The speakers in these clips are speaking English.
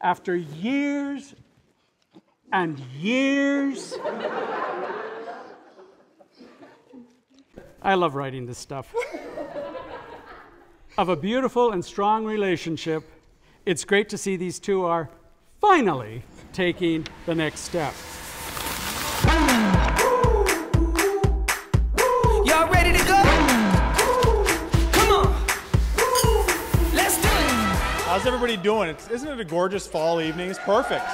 after years and years. I love writing this stuff. Of a beautiful and strong relationship, it's great to see these two are finally taking the next step. Y'all ready to go? Come on. Let's do it. How's everybody doing? Isn't it a gorgeous fall evening? It's perfect.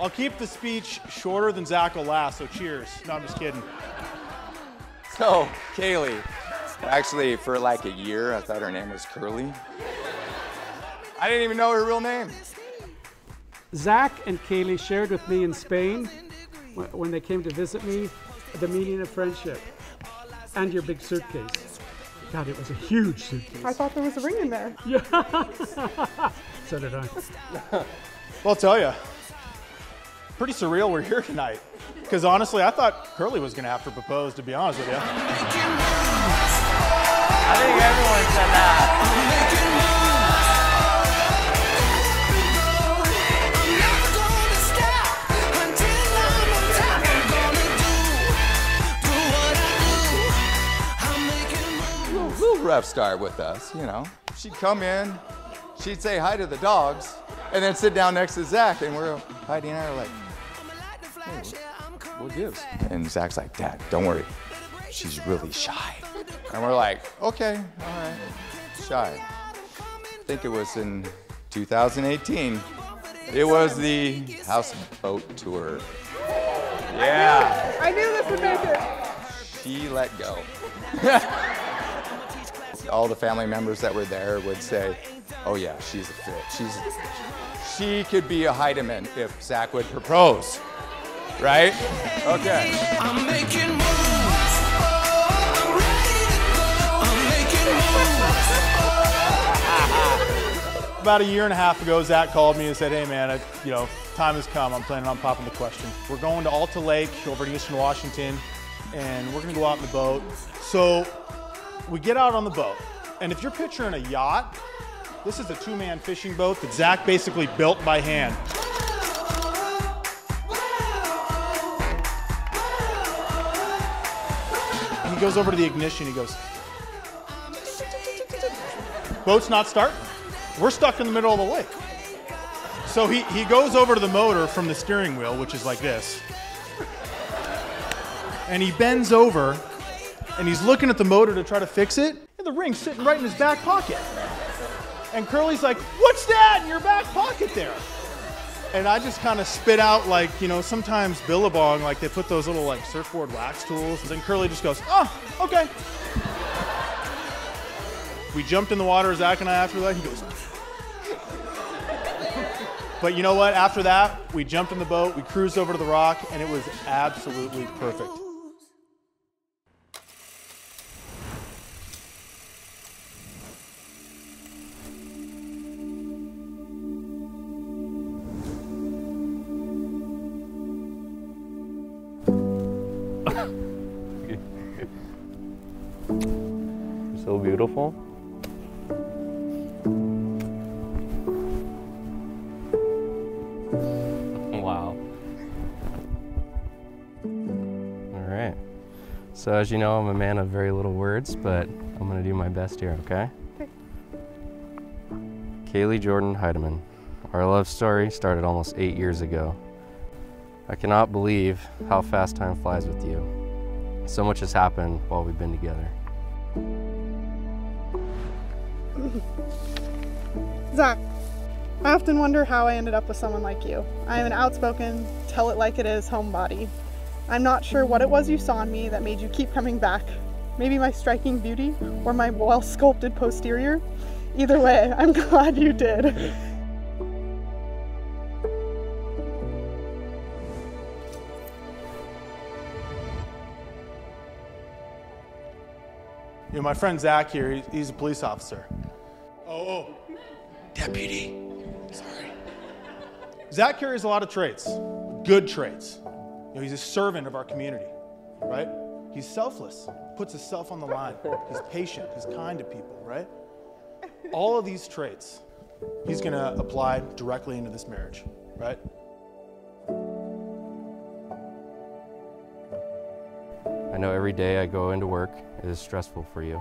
I'll keep the speech shorter than Zach will last, so cheers. No, I'm just kidding. So, Kaylie, actually for like a year, I thought her name was Curly. I didn't even know her real name. Zach and Kaylie shared with me in Spain when they came to visit me the meaning of friendship and your big suitcase. God, it was a huge suitcase. I thought there was a ring in there. Yeah. So did I. Well, I'll tell you. Pretty surreal we're here tonight, because honestly, I thought Curly was going to have to propose, to be honest with you. I think everyone said that. A little rough start with us, you know. She'd come in, she'd say hi to the dogs, and then sit down next to Zach, and Heidi and I are like, hey, what gives? And Zach's like, Dad, don't worry, she's really shy. And we're like, okay, all right, shy. I think it was in 2018. It was the houseboat tour. Yeah. I knew this would make it. She let go. All the family members that were there would say, oh yeah, she's a fit. She could be a Heidemann if Zach would propose, right? Okay. I'm making moves. I'm ready to go. I'm making moves. About a year and a half ago, Zach called me and said, hey man, time has come. I'm planning on popping the question. We're going to Alta Lake over to Eastern Washington, and we're gonna go out in the boat. So we get out on the boat, and if you're picturing a yacht, this is a two-man fishing boat that Zach basically built by hand. He goes over to the ignition, he goes, boat's not starting. We're stuck in the middle of the lake. So he goes over to the motor from the steering wheel, which is like this. And he bends over, and he's looking at the motor to try to fix it, and the ring's sitting right in his back pocket. And Curly's like, what's that in your back pocket there? And I just kind of spit out like, sometimes Billabong, like they put those little like surfboard wax tools. And then Curly just goes, oh, okay. We jumped in the water, Zach and I, after that. He goes. But you know what? After that, we jumped in the boat, we cruised over to the rock, and it was absolutely perfect. So beautiful. Wow. All right. So as you know, I'm a man of very little words, but I'm gonna do my best here, okay? Okay. Kaylie Jordan Heidemann. Our love story started almost 8 years ago. I cannot believe how fast time flies with you. So much has happened while we've been together. Zach, I often wonder how I ended up with someone like you. I am an outspoken, tell it like it is homebody. I'm not sure what it was you saw in me that made you keep coming back. Maybe my striking beauty or my well-sculpted posterior. Either way, I'm glad you did. My friend Zach here, he's a police officer. Oh, deputy, sorry. Zach carries a lot of traits, good traits. He's a servant of our community, right? He's selfless, puts himself on the line. He's patient, he's kind to people, right? All of these traits. he's going to apply directly into this marriage, right? I know every day I go into work is stressful for you,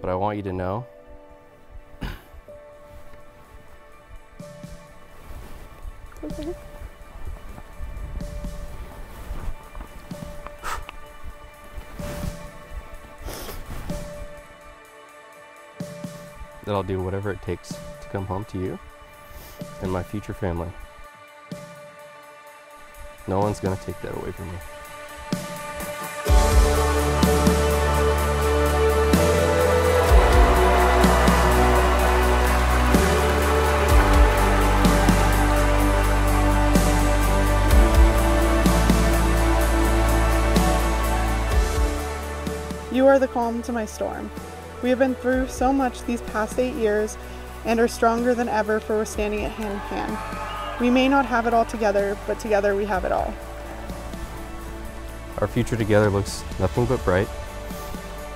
but I want you to know that I'll do whatever it takes to come home to you and my future family. No one's gonna take that away from me. You are the calm to my storm. We have been through so much these past 8 years and are stronger than ever for withstanding it hand in hand. We may not have it all together, but together we have it all. Our future together looks nothing but bright.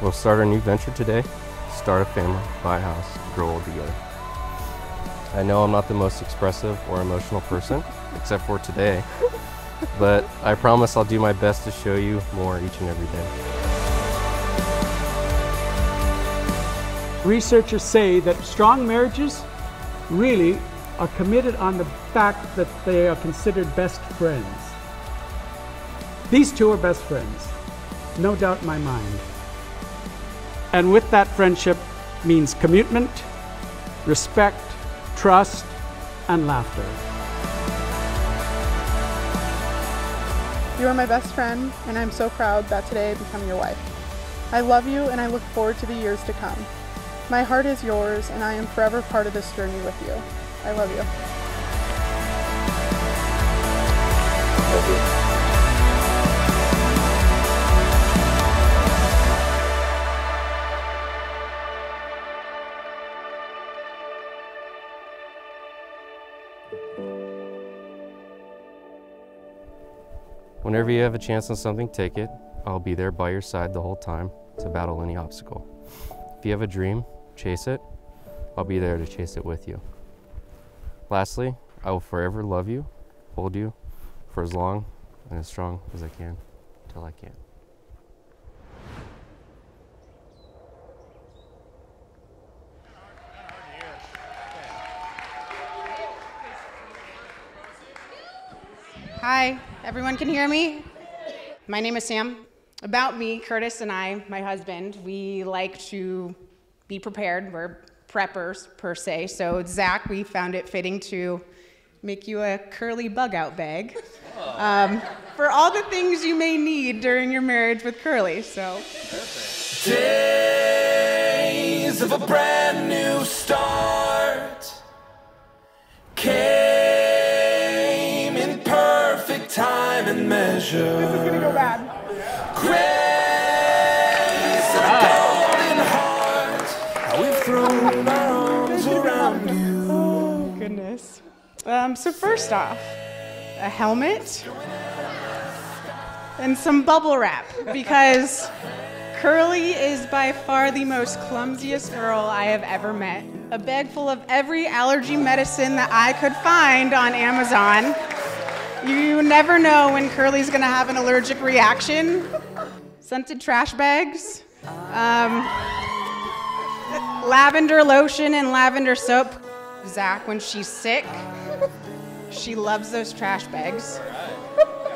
We'll start our new venture today, start a family, buy a house, grow old together. I know I'm not the most expressive or emotional person, except for today, but I promise I'll do my best to show you more each and every day. Researchers say that strong marriages really are committed on the fact that they are considered best friends. These two are best friends, no doubt in my mind. And with that friendship means commitment, respect, trust, and laughter. You are my best friend, and I'm so proud that today I become your wife. I love you, and I look forward to the years to come. My heart is yours, and I am forever part of this journey with you. I love you. Whenever you have a chance on something, take it. I'll be there by your side the whole time to battle any obstacle. If you have a dream, chase it, I'll be there to chase it with you. Lastly, I will forever love you, hold you, for as long and as strong as I can, till I can't. Hi, everyone can hear me? My name is Sam. About me, Curtis and I, my husband, we like to be prepared. We're preppers, per se. So Zach, we found it fitting to make you a curly bug-out bag for all the things you may need during your marriage with Curly. So. Perfect. Days of a brand new start came in perfect time and measure. This is gonna go bad. Great. Oh, goodness. So first off, a helmet and some bubble wrap, because Curly is by far the most clumsiest girl I have ever met. A bag full of every allergy medicine that I could find on Amazon. You never know when Curly's gonna have an allergic reaction. Scented trash bags. Lavender lotion and lavender soap. Zach, when she's sick, she loves those trash bags.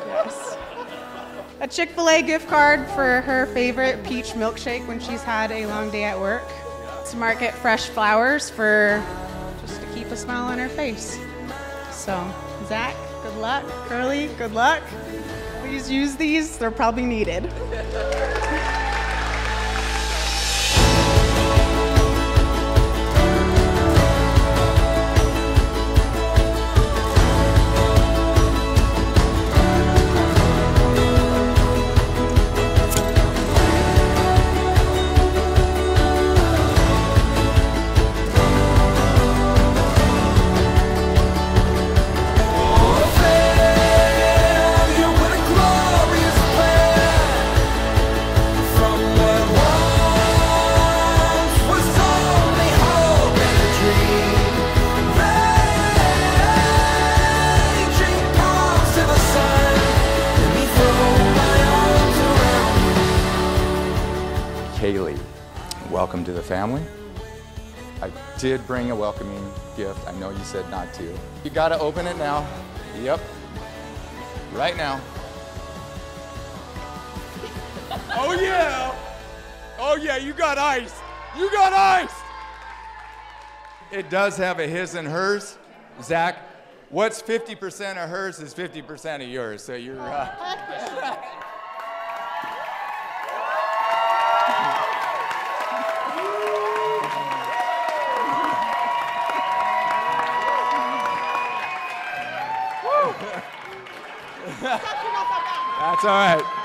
Yes. A Chick-fil-A gift card for her favorite peach milkshake when she's had a long day at work. To market fresh flowers for just to keep a smile on her face. So, Zach, good luck. Curly, good luck. Please use these, they're probably needed. welcome to the family. I did bring a welcoming gift. I know you said not to. You gotta open it now. Yep. Right now. Oh yeah! Oh yeah, you got ice! You got ice! It does have a his and hers. Zach, what's 50% of hers is 50% of yours, so you're... That's all right.